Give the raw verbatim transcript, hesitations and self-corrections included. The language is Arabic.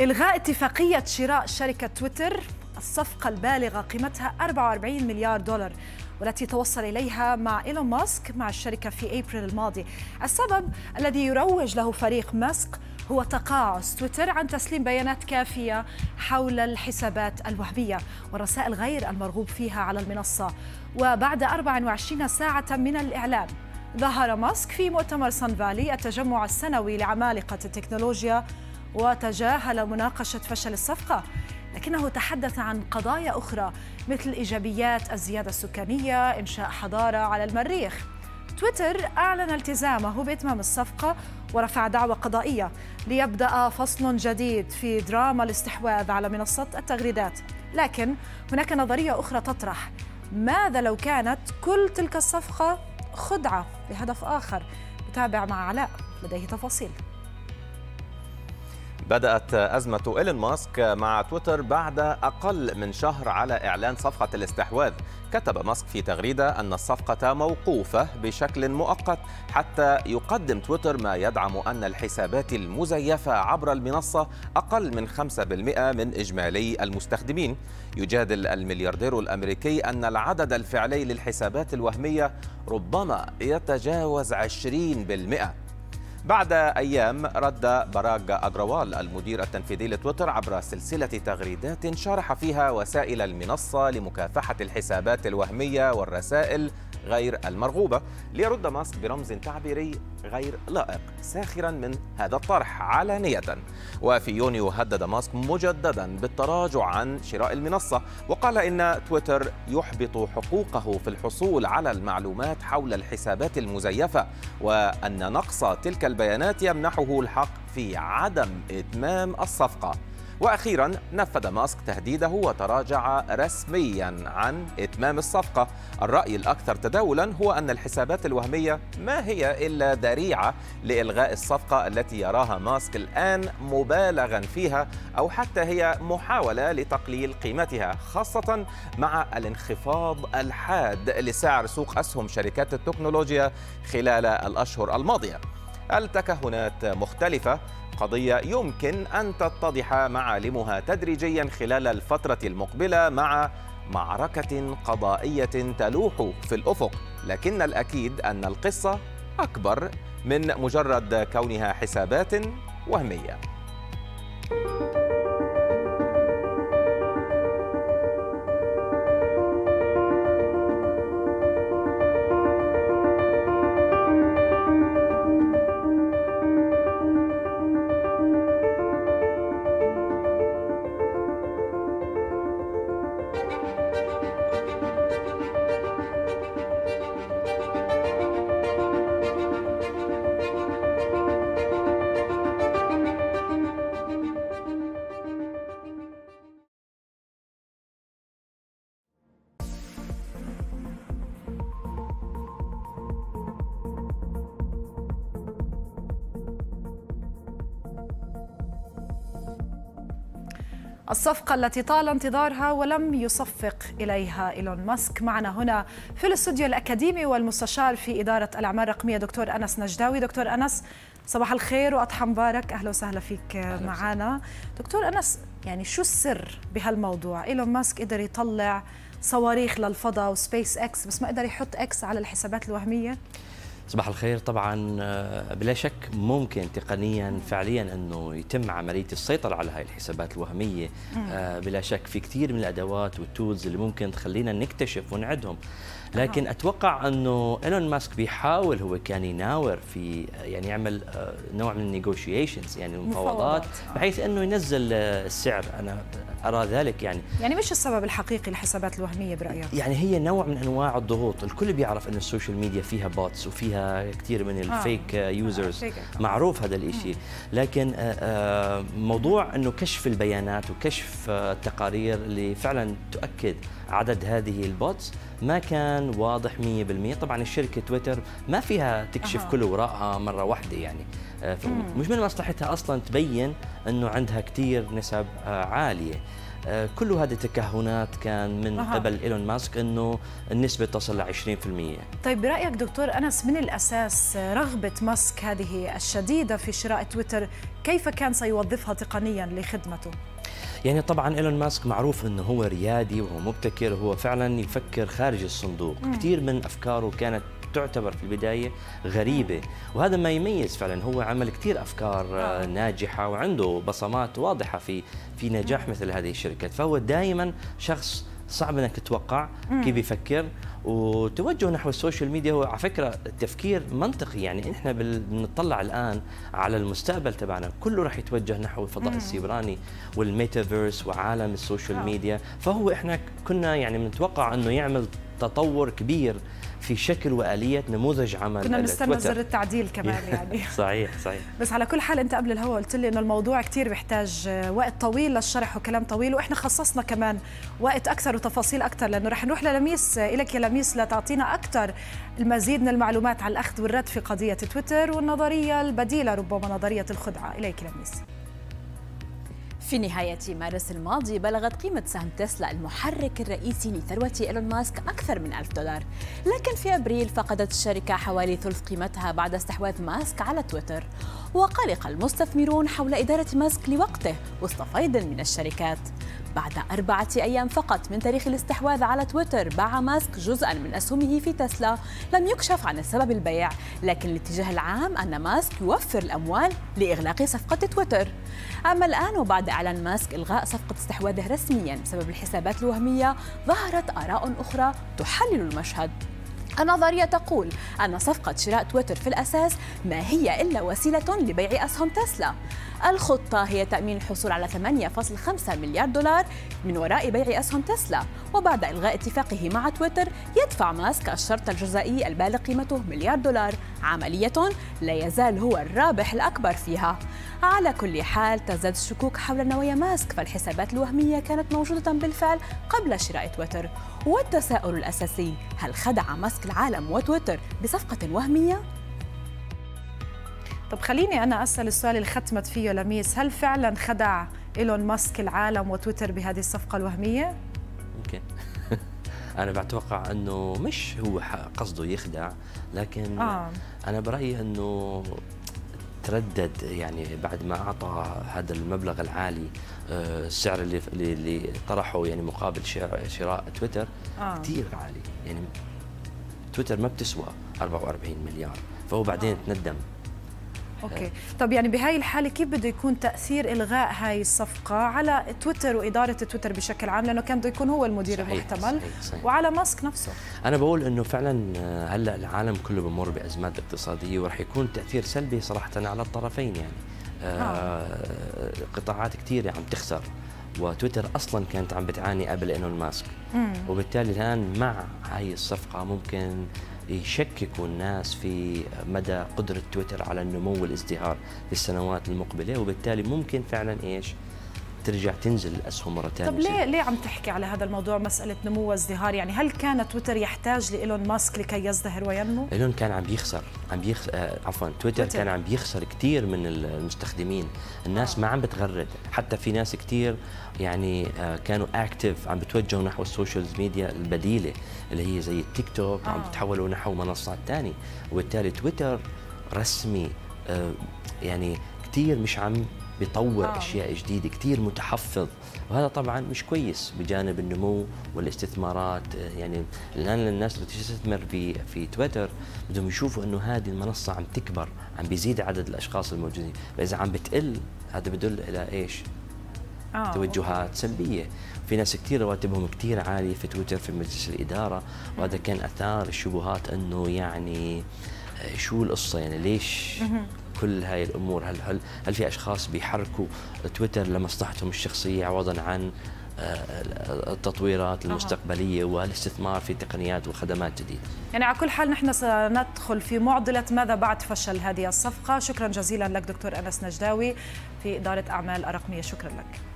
إلغاء اتفاقية شراء شركة تويتر، الصفقة البالغة قيمتها أربعة وأربعين مليار دولار والتي توصل إليها مع إيلون ماسك مع الشركة في أبريل الماضي. السبب الذي يروج له فريق ماسك هو تقاعس تويتر عن تسليم بيانات كافية حول الحسابات الوهمية والرسائل غير المرغوب فيها على المنصة. وبعد أربع وعشرين ساعة من الإعلان، ظهر ماسك في مؤتمر سان فالي التجمع السنوي لعمالقة التكنولوجيا وتجاهل مناقشة فشل الصفقة، لكنه تحدث عن قضايا أخرى مثل إيجابيات الزيادة السكانية، إنشاء حضارة على المريخ. تويتر أعلن التزامه بإتمام الصفقة ورفع دعوى قضائية ليبدأ فصل جديد في دراما الاستحواذ على منصة التغريدات. لكن هناك نظرية أخرى تطرح: ماذا لو كانت كل تلك الصفقة خدعة لهدف آخر؟ نتابع مع علاء، لديه تفاصيل. بدأت أزمة إيلون ماسك مع تويتر بعد أقل من شهر على إعلان صفقة الاستحواذ. كتب ماسك في تغريدة أن الصفقة موقوفة بشكل مؤقت حتى يقدم تويتر ما يدعم أن الحسابات المزيفة عبر المنصة أقل من خمسة بالمئة من إجمالي المستخدمين. يجادل الملياردير الأمريكي أن العدد الفعلي للحسابات الوهمية ربما يتجاوز عشرين بالمئة. بعد أيام رد باراغ أغراوال المدير التنفيذي لتويتر عبر سلسلة تغريدات شرح فيها وسائل المنصة لمكافحة الحسابات الوهمية والرسائل غير المرغوبة، ليرد ماسك برمز تعبيري غير لائق ساخرا من هذا الطرح علانية. وفي يونيو هدد ماسك مجددا بالتراجع عن شراء المنصة، وقال إن تويتر يحبط حقوقه في الحصول على المعلومات حول الحسابات المزيفة، وأن نقص تلك البيانات يمنحه الحق في عدم إتمام الصفقة. وأخيرا نفذ ماسك تهديده وتراجع رسميا عن إتمام الصفقة. الرأي الأكثر تداولا هو أن الحسابات الوهمية ما هي إلا ذريعة لإلغاء الصفقة التي يراها ماسك الآن مبالغا فيها، أو حتى هي محاولة لتقليل قيمتها، خاصة مع الانخفاض الحاد لسعر سوق أسهم شركات التكنولوجيا خلال الأشهر الماضية. التكهنات مختلفة، قضية يمكن أن تتضح معالمها تدريجيا خلال الفترة المقبلة مع معركة قضائية تلوح في الأفق، لكن الأكيد أن القصة أكبر من مجرد كونها حسابات وهمية. الصفقة التي طال انتظارها ولم يصفق إليها إيلون ماسك. معنا هنا في الاستوديو الأكاديمي والمستشار في إدارة الأعمال الرقمية دكتور أنس نجداوي. دكتور أنس، صباح الخير وأضحى مبارك، أهلا وسهلا فيك معنا. دكتور أنس، يعني شو السر بهالموضوع؟ إيلون ماسك قدر يطلع صواريخ للفضاء وسبيس إكس، بس ما قدر يحط إكس على الحسابات الوهمية؟ صباح الخير. طبعا بلا شك ممكن تقنيا فعليا انه يتم عمليه السيطره على هاي الحسابات الوهميه، بلا شك في كثير من الادوات والتولز اللي ممكن تخلينا نكتشف ونعدهم، لكن اتوقع انه ايلون ماسك بيحاول هو كان يناور في يعني يعمل نوع من النيغوشيشنز، يعني المفاوضات، بحيث انه ينزل السعر. انا ارى ذلك يعني يعني مش السبب الحقيقي للحسابات الوهميه برايك؟ يعني هي نوع من انواع الضغوط. الكل بيعرف انه السوشيال ميديا فيها بوتس وفيها كثير من الفيك يوزرز، معروف هذا الشيء، لكن موضوع انه كشف البيانات وكشف التقارير اللي فعلا تؤكد عدد هذه البوتس ما كان واضح مية بالمية. طبعا الشركة تويتر ما فيها تكشف أه. كل وراءها مرة واحدة، يعني مش من مصلحتها أصلا تبين أنه عندها كتير نسب عالية. كل هذه التكهنات كان من أه. قبل إيلون ماسك أنه النسبة تصل ل عشرين بالمية. طيب برأيك دكتور أنس، من الأساس رغبة ماسك هذه الشديدة في شراء تويتر كيف كان سيوظفها تقنيا لخدمته؟ يعني طبعا إيلون ماسك معروف أنه هو ريادي وهو مبتكر، وهو فعلا يفكر خارج الصندوق. مم. كثير من أفكاره كانت تعتبر في البداية غريبة، وهذا ما يميز فعلا. هو عمل كثير أفكار ناجحة وعنده بصمات واضحة في في نجاح مثل هذه الشركات، فهو دائما شخص صعب أنك تتوقع كيف يفكر. وتوجه نحو السوشيال ميديا هو على فكرة تفكير منطقي، يعني إحنا بنطلع الآن على المستقبل تبعنا كله راح يتوجه نحو الفضاء مم. السيبراني والميتافيرس وعالم السوشيال ميديا. فهو إحنا كنا يعني بنتوقع أنه يعمل تطور كبير في شكل وآلية نموذج عمل. كنا نستنى زر التعديل كمان يعني. صحيح صحيح. بس على كل حال أنت قبل الهوا قلت لي إنه الموضوع كتير بيحتاج وقت طويل للشرح وكلام طويل، وإحنا خصصنا كمان وقت أكثر وتفاصيل أكثر، لأنه رح نروح للميس إلك يا لميس لتعطينا أكثر المزيد من المعلومات على الأخذ والرد في قضية تويتر والنظرية البديلة، ربما نظرية الخدعة. إليك لميس. في نهاية مارس الماضي بلغت قيمة سهم تسلا المحرك الرئيسي لثروة إيلون ماسك أكثر من ألف دولار، لكن في أبريل فقدت الشركة حوالي ثلث قيمتها بعد استحواذ ماسك على تويتر، وقلق المستثمرون حول إدارة ماسك لوقته وسط فيض من الشركات. بعد أربعة أيام فقط من تاريخ الاستحواذ على تويتر باع ماسك جزءاً من أسهمه في تسلا. لم يكشف عن سبب البيع، لكن الاتجاه العام أن ماسك يوفر الأموال لإغلاق صفقة تويتر. أما الآن وبعد أعلن ماسك إلغاء صفقة استحواذه رسمياً بسبب الحسابات الوهمية، ظهرت آراء أخرى تحلل المشهد. النظرية تقول أن صفقة شراء تويتر في الأساس ما هي إلا وسيلة لبيع أسهم تسلا. الخطة هي تأمين الحصول على ثمانية فاصلة خمسة مليار دولار من وراء بيع أسهم تسلا، وبعد إلغاء اتفاقه مع تويتر يدفع ماسك الشرط الجزائي البالغ قيمته مليار دولار، عملية لا يزال هو الرابح الأكبر فيها. على كل حال تزداد الشكوك حول نوايا ماسك، فالحسابات الوهمية كانت موجودة بالفعل قبل شراء تويتر. والتساؤل الأساسي، هل خدع ماسك العالم وتويتر بصفقة وهمية؟ طب خليني أنا أسأل السؤال اللي ختمت فيه لميس، هل فعلا خدع إيلون ماسك العالم وتويتر بهذه الصفقة الوهمية؟ ممكن. أنا بتوقع أنه مش هو قصده يخدع، لكن آه. أنا برأيي أنه تردد، يعني بعد ما أعطى هذا المبلغ العالي السعر اللي اللي طرحه يعني مقابل شراء تويتر آه. كثير عالي، يعني تويتر ما بتسوى أربعة وأربعين مليار، فهو بعدين آه. تندم. اوكي، طب يعني بهاي الحالة كيف بده يكون تأثير إلغاء هاي الصفقة على تويتر وإدارة تويتر بشكل عام، لأنه كان بده يكون هو المدير صحيح المحتمل صحيح صحيح. وعلى ماسك نفسه. أنا بقول إنه فعلا هلا العالم كله بمر بأزمات اقتصادية، ورح يكون تأثير سلبي صراحة على الطرفين، يعني آه قطاعات كثيرة عم تخسر، وتويتر أصلا كانت عم بتعاني قبل إيلون ماسك، مم. وبالتالي الآن مع هاي الصفقة ممكن يشككوا الناس في مدى قدرة تويتر على النمو والازدهار في السنوات المقبلة، وبالتالي ممكن فعلا إيش ترجع تنزل الأسهم مرة ثانية. طب ليه ليه عم تحكي على هذا الموضوع مسألة نمو وازدهار؟ يعني هل كان تويتر يحتاج لإيلون ماسك لكي يزدهر وينمو؟ إيلون كان عم بيخسر عم بيخسر آه عفوا تويتر, تويتر كان عم بيخسر كثير من المستخدمين، الناس آه. ما عم بتغرد، حتى في ناس كثير يعني آه كانوا اكتف عم بتوجهوا نحو السوشيال ميديا البديلة اللي هي زي التيك توك آه. عم بتحولوا نحو منصات ثانية، وبالتالي تويتر رسمي آه يعني كثير مش عم بيطور آه. أشياء جديدة، كثير متحفظ، وهذا طبعا مش كويس بجانب النمو والاستثمارات. يعني الآن الناس اللي تستثمر في في تويتر بدهم يشوفوا إنه هذه المنصة عم تكبر، عم بيزيد عدد الأشخاص الموجودين، فإذا عم بتقل هذا بدل إلى إيش؟ آه. توجهات سلبية. في ناس كثير رواتبهم كثير عالية في تويتر في مجلس الإدارة، وهذا كان أثار الشبهات إنه يعني شو القصة، يعني ليش؟ كل هاي الامور، هل هل هل في اشخاص بيحركوا تويتر لمصلحتهم الشخصيه عوضا عن التطويرات المستقبليه والاستثمار في تقنيات وخدمات جديده؟ يعني على كل حال نحن سندخل في معضله ماذا بعد فشل هذه الصفقه. شكرا جزيلا لك دكتور أنس نجداوي في اداره اعمال الرقميه، شكرا لك.